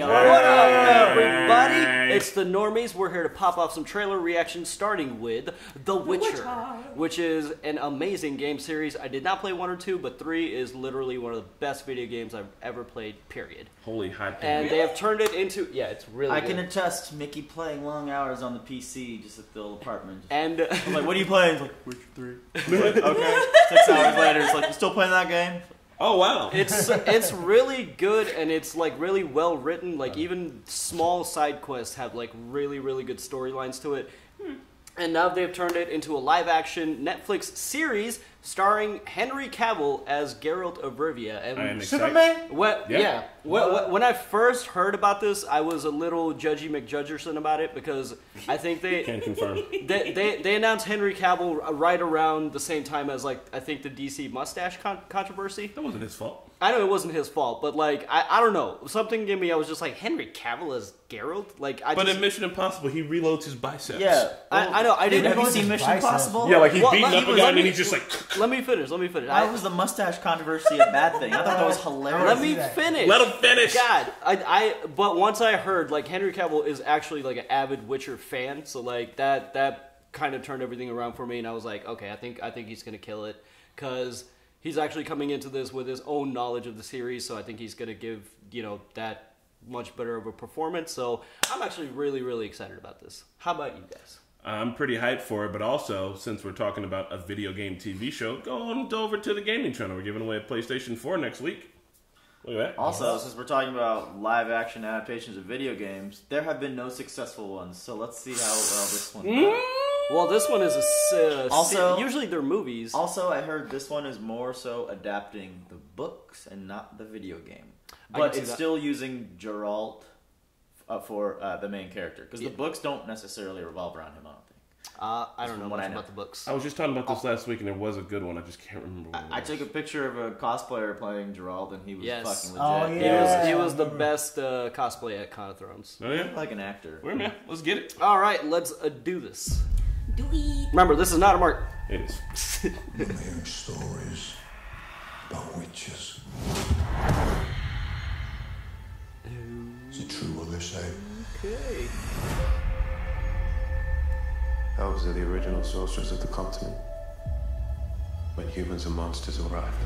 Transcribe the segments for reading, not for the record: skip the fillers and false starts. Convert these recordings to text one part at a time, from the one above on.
What up, everybody? It's the Normies. We're here to pop off some trailer reactions, starting with The Witcher, which is an amazing game series. I did not play 1 or 2, but 3 is literally one of the best video games I've ever played, period. Holy hype. And they have turned it into, yeah, it's really I can attest to Mickey playing long hours on the PC just at the old apartment. And I'm like, what are you playing? He's like, Witcher 3. Like, okay. 6 hours later, it's like, you still playing that game? Oh wow! It's really good, and it's like really well written. Like even small side quests have like really good storylines to it. And now they've turned it into a live action Netflix series starring Henry Cavill as Geralt of Rivia. And Superman? When I first heard about this, I was a little judgy McJudgerson about it because I think they they announced Henry Cavill right around the same time as like I think the DC mustache controversy. That wasn't his fault. I know it wasn't his fault, but like I don't know, something in me I was just like, Henry Cavill as Geralt? Like in Mission Impossible he reloads his biceps. Yeah, I know. I didn't have you seen Mission Impossible? Yeah, like he's beating up a guy and he's just like. Let me finish. Let me finish. Why was the mustache controversy a bad thing? I thought that was hilarious. Let me finish. Let him finish. God, but once I heard like Henry Cavill is actually like an avid Witcher fan, so like that kind of turned everything around for me, and I was like, okay, I think he's gonna kill it, because he's actually coming into this with his own knowledge of the series, so I think he's gonna give that much better of a performance. So I'm actually really excited about this. How about you guys? I'm pretty hyped for it, but also, since we're talking about a video game TV show, go on over to the gaming channel. We're giving away a PlayStation 4 next week. Look at that. Also, since we're talking about live action adaptations of video games, there have been no successful ones, so let's see how well this one goes. Well, this one is a usually they're movies. Also, I heard this one is more so adapting the books and not the video game. But it's still using Geralt for the main character, because the books don't necessarily revolve around him, I don't think. I don't know much about the books. I was just talking about this last week, and there was a good one. I just can't remember what it was. I took a picture of a cosplayer playing Geralt, and he was fucking legit. Oh, yeah. He was the best cosplay at Con of Thrones. Oh, yeah? Like an actor. Where, man? Let's get it. All right, let's do this. Do we? Remember, this is not a mark. It is. We make stories about witches. Is it true what they say? Okay. Elves are the original sorcerers of the continent. When humans and monsters arrived,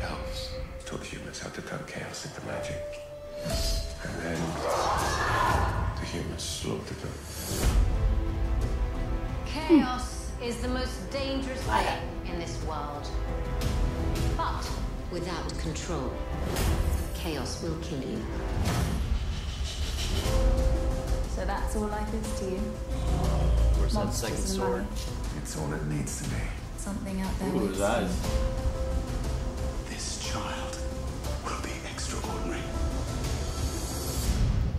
elves taught humans how to turn chaos into magic. And then the humans slaughtered them. Chaos is the most dangerous thing in this world. But without control, chaos will kill you. So that's all life is to you. Where's that second sword? It's all it needs to be. Something out there. Ooh, his eyes. This child will be extraordinary.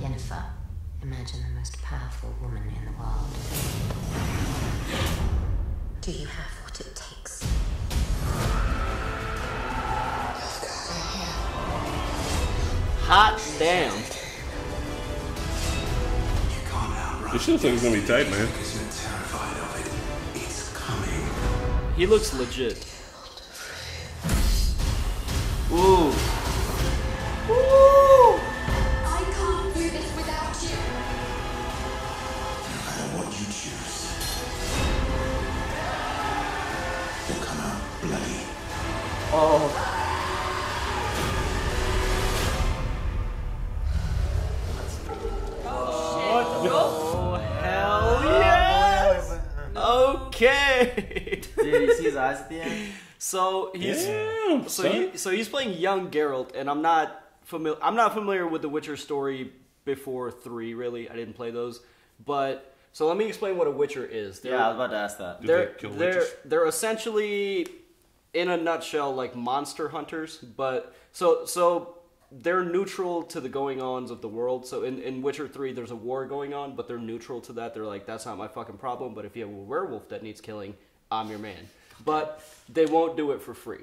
Yennefer, imagine the most powerful woman in the world. Do you have what it takes? Hot damn. This shit looks like it's gonna be tight, man. He looks legit. Ooh. Ooh. I can't do this without you. No matter what you choose, you'll come out bloody. Oh. Okay. Did you see his eyes at the end? So he's he's playing young Geralt, and I'm not familiar with the Witcher story before 3. Really, I didn't play those. But so let me explain what a Witcher is. I was about to ask that. They're essentially, in a nutshell, like monster hunters. But so they're neutral to the going-ons of the world. So in Witcher 3, there's a war going on, but they're neutral to that. They're like, that's not my fucking problem, but if you have a werewolf that needs killing, I'm your man. But they won't do it for free.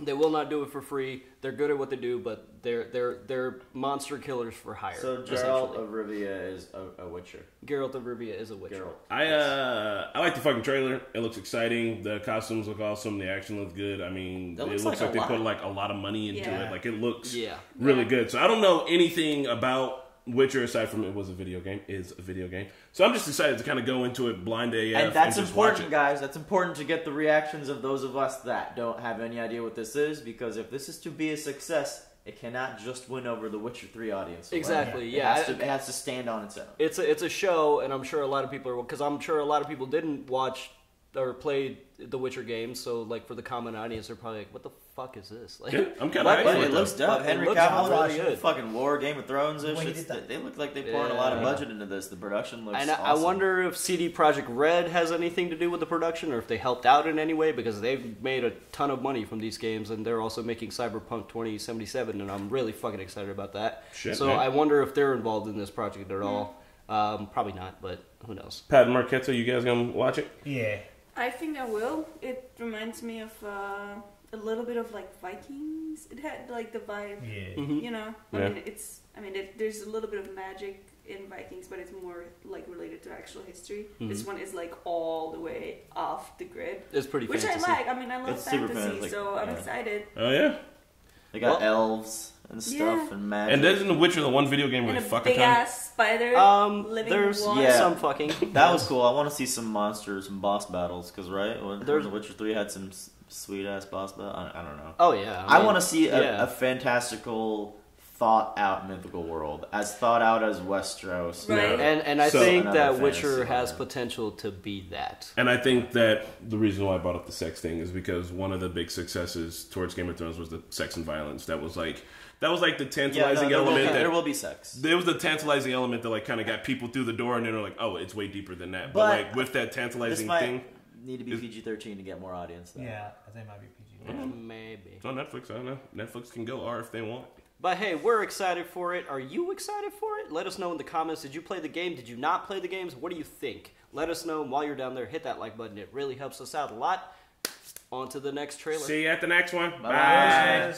They will not do it for free. They're good at what they do, but they're monster killers for hire. So Geralt of Rivia is a Witcher. Geralt of Rivia is a Witcher. I like the fucking trailer. It looks exciting. The costumes look awesome. The action looks good. I mean, it looks like they put like a lot of money into it. Like it looks really good. So I don't know anything about Witcher aside from it was a video game, is a video game. So I'm just excited to kind of go into it blind AF. And that's important, guys. That's important to get the reactions of those of us that don't have any idea what this is, because if this is to be a success, it cannot just win over the Witcher 3 audience. Exactly, yeah. It has to stand on its own. It's a show, and I'm sure a lot of people are, because I'm sure a lot of people didn't watch or played the Witcher games, so like for the common audience, they're probably like, what the fuck is this? Like, yeah, I'm kind of. It looks dope. Henry Cavill really good. Fucking war, Game of Thrones ish. They look like they poured a lot of budget into this. The production looks. And awesome. I wonder if CD Projekt Red has anything to do with the production, or if they helped out in any way, because they've made a ton of money from these games, and they're also making Cyberpunk 2077, and I'm really fucking excited about that. Shit, so man. I wonder if they're involved in this project at all. Probably not, but who knows? Pat and Marquetta, you guys gonna watch it? Yeah. I think I will. It reminds me of a little bit of like Vikings. It had like the vibe, you know. I mean, there's a little bit of magic in Vikings, but it's more like related to actual history. This one is like all the way off the grid. It's pretty, which fantasy. I like. I mean, I love fantasy, like, so I'm excited. Oh yeah, they got elves and stuff and magic. And isn't The Witcher the one video game where they fuck a ton? Big ass spider some fucking. That was cool. I want to see some monsters, some boss battles, because The Witcher 3 had some sweet ass boss battle. I don't know. Oh yeah, I want to see a fantastical, thought out mythical world, as thought out as Westeros. Right. And I think that Witcher has potential to be that. And I think that the reason why I brought up the sex thing is because one of the big successes towards Game of Thrones was the sex and violence. That was like the tantalizing element. There will be sex. There was the tantalizing element that like kind of got people through the door, and then they're like, oh, it's way deeper than that. But like with that tantalizing thing, need to be PG-13 to get more audience. Though. Yeah, I think it might be PG-13. Yeah. Maybe it's on Netflix. I don't know. Netflix can go R if they want. But hey, we're excited for it. Are you excited for it? Let us know in the comments. Did you play the game? Did you not play the games? What do you think? Let us know. And while you're down there, hit that like button. It really helps us out a lot. On to the next trailer. See you at the next one. Bye. Bye.